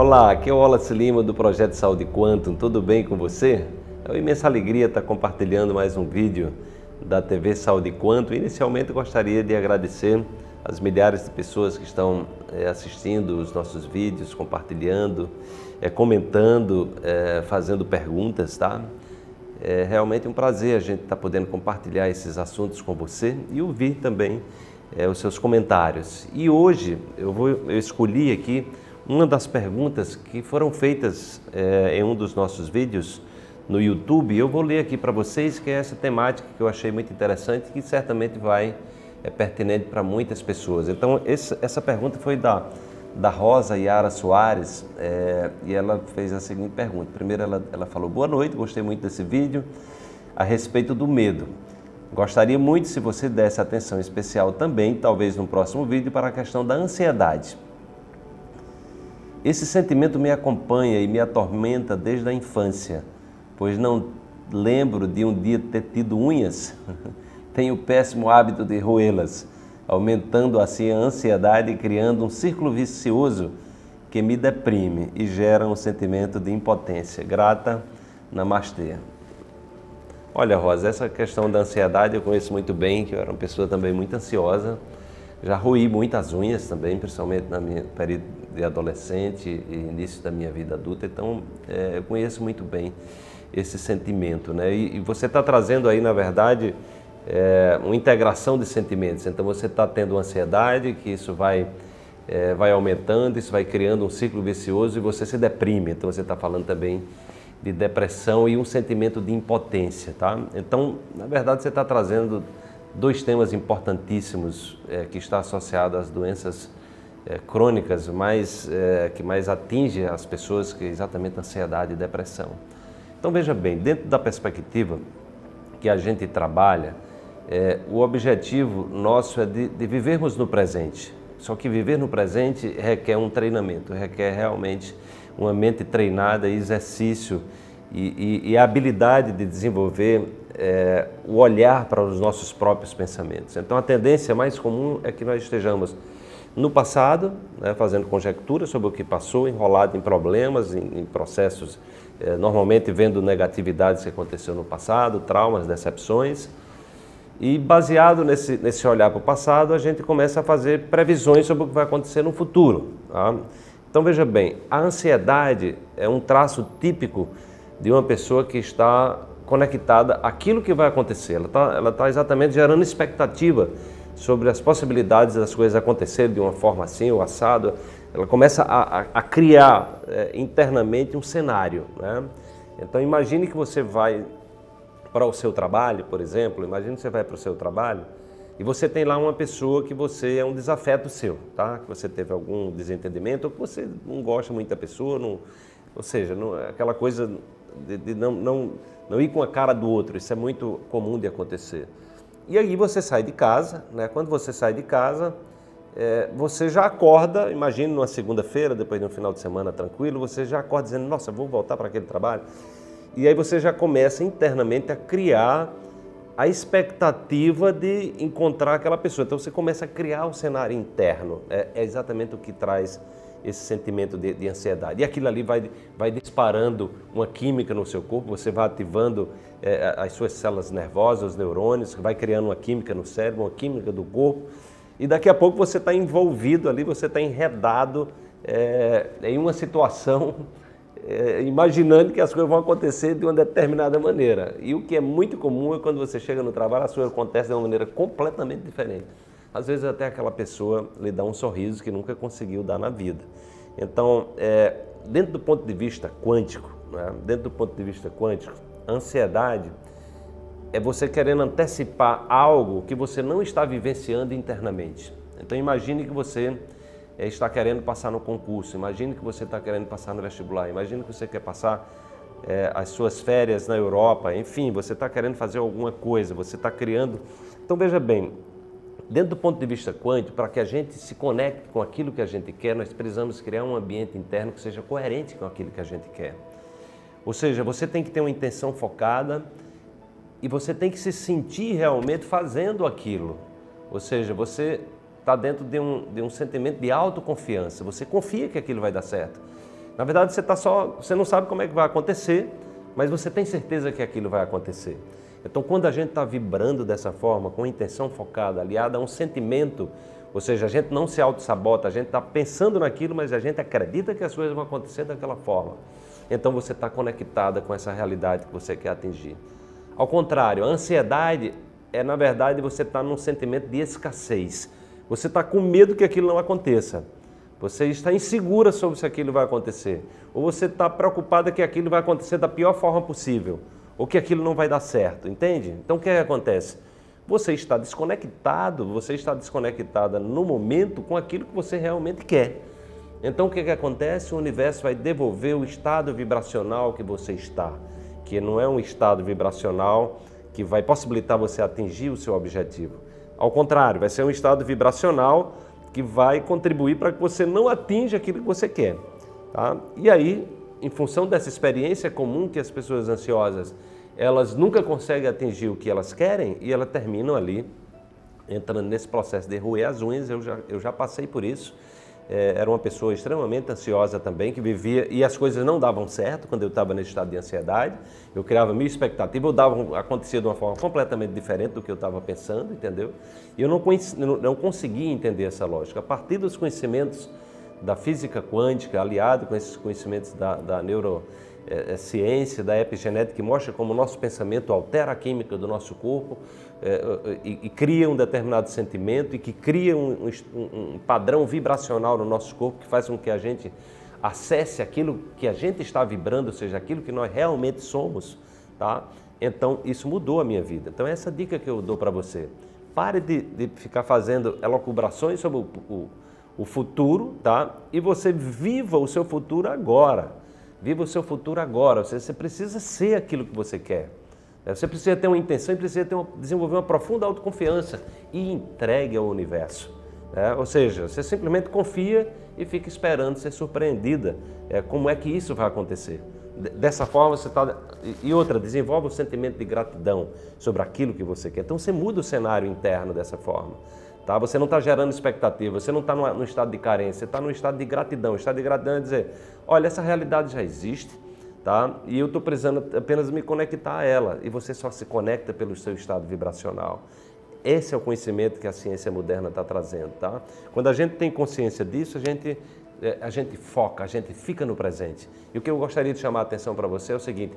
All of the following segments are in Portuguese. Olá, aqui é o Wallace Lima do Projeto Saúde Quantum, tudo bem com você? É uma imensa alegria estar compartilhando mais um vídeo da TV Saúde Quantum. Inicialmente gostaria de agradecer as milhares de pessoas que estão assistindo os nossos vídeos, compartilhando, comentando, fazendo perguntas, tá? É realmente um prazer a gente estar podendo compartilhar esses assuntos com você e ouvir também os seus comentários. E hoje eu escolhi aqui uma das perguntas que foram feitas em um dos nossos vídeos no YouTube. Eu vou ler aqui para vocês, que é essa temática que eu achei muito interessante e que certamente vai pertinente para muitas pessoas. Então, essa pergunta foi da Rosa Yara Soares, e ela fez a seguinte pergunta. Primeiro, ela falou: boa noite, gostei muito desse vídeo a respeito do medo. Gostaria muito se você desse atenção especial também, talvez no próximo vídeo, para a questão da ansiedade. Esse sentimento me acompanha e me atormenta desde a infância, pois não lembro de um dia ter tido unhas. Tenho o péssimo hábito de roê-las, aumentando assim a ansiedade e criando um círculo vicioso que me deprime e gera um sentimento de impotência. Grata, namastê. Olha, Rosa, essa questão da ansiedade eu conheço muito bem, que eu era uma pessoa também muito ansiosa. Já roí muitas unhas também, principalmente na minha período de adolescente e início da minha vida adulta. Então, eu conheço muito bem esse sentimento, né? E você está trazendo aí, na verdade, uma integração de sentimentos. Então, você está tendo ansiedade, que isso vai aumentando, isso vai criando um ciclo vicioso e você se deprime. Então, você está falando também de depressão e um sentimento de impotência, tá? Então, na verdade, você está trazendo dois temas importantíssimos que está associado às doenças crônicas que mais atinge as pessoas, que é exatamente ansiedade e depressão. Então veja bem, dentro da perspectiva que a gente trabalha, o objetivo nosso é de vivermos no presente. Só que viver no presente requer um treinamento, requer realmente uma mente treinada, exercício e a habilidade de desenvolver o olhar para os nossos próprios pensamentos. Então a tendência mais comum é que nós estejamos no passado, né, fazendo conjecturas sobre o que passou, enrolado em problemas, em processos, normalmente vendo negatividades que aconteceu no passado, traumas, decepções. E baseado nesse olhar para o passado, a gente começa a fazer previsões sobre o que vai acontecer no futuro, tá? Então veja bem, a ansiedade é um traço típico de uma pessoa que está conectada àquilo que vai acontecer. Ela tá exatamente gerando expectativa sobre as possibilidades das coisas acontecerem de uma forma assim ou assado. Ela começa a criar internamente um cenário, né? Então imagine que você vai para o seu trabalho, por exemplo. Imagine que você vai para o seu trabalho e você tem lá uma pessoa que você é um desafeto seu, tá? Que você teve algum desentendimento ou que você não gosta muito da pessoa, não, ou seja, não, aquela coisa de não ir com a cara do outro. Isso é muito comum de acontecer. E aí você sai de casa, né? Quando você sai de casa, você já acorda, imagina numa segunda-feira, depois de um final de semana tranquilo, você já acorda dizendo: nossa, vou voltar para aquele trabalho. E aí você já começa internamente a criar a expectativa de encontrar aquela pessoa. Então você começa a criar um cenário interno. É exatamente o que traz esse sentimento de ansiedade. E aquilo ali vai disparando uma química no seu corpo, você vai ativando as suas células nervosas, os neurônios, vai criando uma química no cérebro, uma química do corpo. E daqui a pouco você está envolvido ali, você está enredado em uma situação, imaginando que as coisas vão acontecer de uma determinada maneira. E o que é muito comum é quando você chega no trabalho, as coisas acontecem de uma maneira completamente diferente. Às vezes até aquela pessoa lhe dá um sorriso que nunca conseguiu dar na vida. Então, dentro do ponto de vista quântico, né? Dentro do ponto de vista quântico, ansiedade é você querendo antecipar algo que você não está vivenciando internamente. Então imagine que você está querendo passar no concurso, imagine que você está querendo passar no vestibular, imagine que você quer passar as suas férias na Europa, enfim, você está querendo fazer alguma coisa, você está criando. Então veja bem, dentro do ponto de vista quântico, para que a gente se conecte com aquilo que a gente quer, nós precisamos criar um ambiente interno que seja coerente com aquilo que a gente quer. Ou seja, você tem que ter uma intenção focada e você tem que se sentir realmente fazendo aquilo. Ou seja, você está dentro de um sentimento de autoconfiança, você confia que aquilo vai dar certo. Na verdade, você não sabe como é que vai acontecer, mas você tem certeza que aquilo vai acontecer. Então, quando a gente está vibrando dessa forma, com intenção focada, aliada a um sentimento, ou seja, a gente não se auto-sabota, a gente está pensando naquilo, mas a gente acredita que as coisas vão acontecer daquela forma. Então, você está conectada com essa realidade que você quer atingir. Ao contrário, a ansiedade é, na verdade, você está num sentimento de escassez. Você está com medo que aquilo não aconteça. Você está insegura sobre se aquilo vai acontecer. Ou você está preocupada que aquilo vai acontecer da pior forma possível. Ou que aquilo não vai dar certo, entende? Então o que acontece? Você está desconectado, você está desconectada no momento com aquilo que você realmente quer. Então o que acontece? O universo vai devolver o estado vibracional que você está, que não é um estado vibracional que vai possibilitar você atingir o seu objetivo. Ao contrário, vai ser um estado vibracional que vai contribuir para que você não atinja aquilo que você quer, tá? E aí, em função dessa experiência comum que as pessoas ansiosas, elas nunca conseguem atingir o que elas querem e elas terminam ali, entrando nesse processo de roer as unhas. Eu já passei por isso, era uma pessoa extremamente ansiosa também, que vivia, e as coisas não davam certo quando eu estava nesse estado de ansiedade. Eu criava mil expectativas, acontecia de uma forma completamente diferente do que eu estava pensando, entendeu? E eu não conseguia entender essa lógica. A partir dos conhecimentos da física quântica, aliado com esses conhecimentos da neurociência, da epigenética, que mostra como o nosso pensamento altera a química do nosso corpo e cria um determinado sentimento e que cria um padrão vibracional no nosso corpo que faz com que a gente acesse aquilo que a gente está vibrando, ou seja, aquilo que nós realmente somos, tá? Então, isso mudou a minha vida. Então, essa dica que eu dou para você. Pare de ficar fazendo elucubrações sobre o futuro, tá? E você viva o seu futuro agora. Viva o seu futuro agora. Você precisa ser aquilo que você quer. Você precisa ter uma intenção e precisa desenvolver uma profunda autoconfiança e entregue ao universo. Ou seja, você simplesmente confia e fica esperando ser surpreendida. Como é que isso vai acontecer? Dessa forma você está... E outra, desenvolve o sentimento de gratidão sobre aquilo que você quer. Então você muda o cenário interno dessa forma. Tá? Você não está gerando expectativa, você não está no estado de carência, você está no estado de gratidão. O estado de gratidão é dizer, olha, essa realidade já existe, tá? E eu estou precisando apenas me conectar a ela. E você só se conecta pelo seu estado vibracional. Esse é o conhecimento que a ciência moderna está trazendo. Tá? Quando a gente tem consciência disso, a gente foca, a gente fica no presente. E o que eu gostaria de chamar a atenção para você é o seguinte,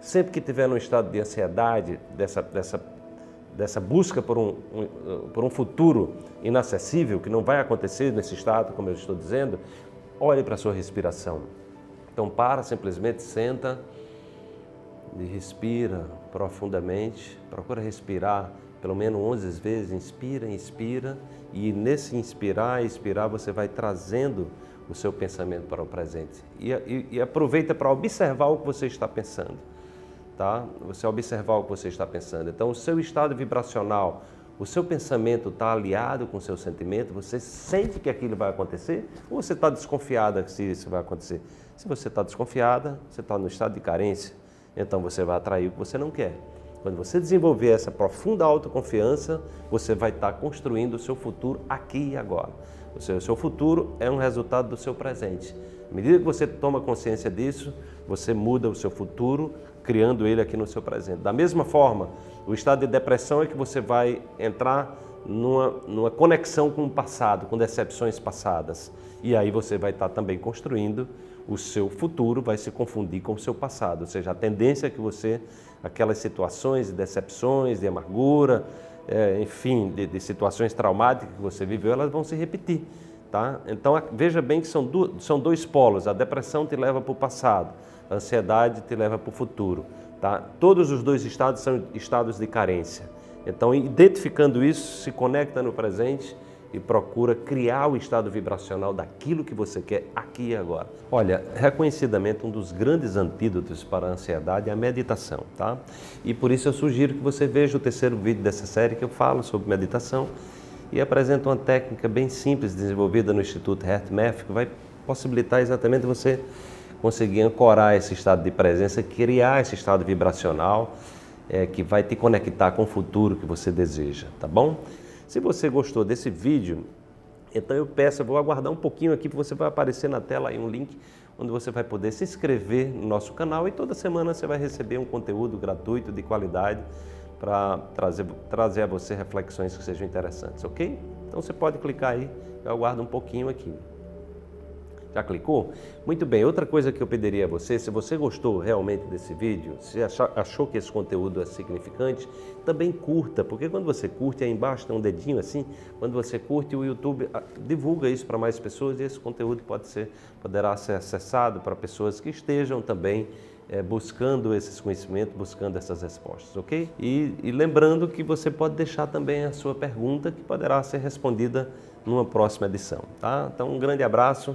sempre que tiver num estado de ansiedade, dessa busca por um futuro inacessível, que não vai acontecer nesse estado, como eu estou dizendo, olhe para a sua respiração. Então para, simplesmente senta e respira profundamente, procura respirar pelo menos 11 vezes, inspira, inspira, e nesse inspirar e expirar você vai trazendo o seu pensamento para o presente. E aproveita para observar o que você está pensando. Tá? Você observar o que você está pensando. Então, o seu estado vibracional, o seu pensamento está aliado com o seu sentimento, você sente que aquilo vai acontecer ou você está desconfiada se isso vai acontecer? Se você está desconfiada, você está no estado de carência, então você vai atrair o que você não quer. Quando você desenvolver essa profunda autoconfiança, você vai estar construindo o seu futuro aqui e agora. Ou seja, o seu futuro é um resultado do seu presente. À medida que você toma consciência disso, você muda o seu futuro, criando ele aqui no seu presente. Da mesma forma, o estado de depressão é que você vai entrar numa conexão com o passado, com decepções passadas. E aí você vai estar também construindo o seu futuro, vai se confundir com o seu passado. Ou seja, a tendência é que você, aquelas situações de decepções, de amargura, enfim, de situações traumáticas que você viveu, elas vão se repetir. Tá? Então, veja bem que são dois polos. A depressão te leva para o passado, a ansiedade te leva para o futuro. Tá? Todos os dois estados são estados de carência. Então, identificando isso, se conecta no presente e procura criar o estado vibracional daquilo que você quer aqui e agora. Olha, reconhecidamente, um dos grandes antídotos para a ansiedade é a meditação, tá? E por isso eu sugiro que você veja o terceiro vídeo dessa série que eu falo sobre meditação e apresento uma técnica bem simples desenvolvida no Instituto HeartMath que vai possibilitar exatamente você conseguir ancorar esse estado de presença, criar esse estado vibracional que vai te conectar com o futuro que você deseja, tá bom? Se você gostou desse vídeo, então eu peço, eu vou aguardar um pouquinho aqui, porque você vai aparecer na tela aí um link onde você vai poder se inscrever no nosso canal e toda semana você vai receber um conteúdo gratuito, de qualidade, para trazer a você reflexões que sejam interessantes, ok? Então você pode clicar aí, eu aguardo um pouquinho aqui. Já clicou? Muito bem, outra coisa que eu pediria a você, se você gostou realmente desse vídeo, se achou que esse conteúdo é significante, também curta, porque quando você curte, aí embaixo tem um dedinho assim, quando você curte, o YouTube divulga isso para mais pessoas e esse conteúdo poderá ser acessado para pessoas que estejam também buscando esses conhecimentos, buscando essas respostas, ok? E lembrando que você pode deixar também a sua pergunta, que poderá ser respondida numa próxima edição, tá? Então, um grande abraço.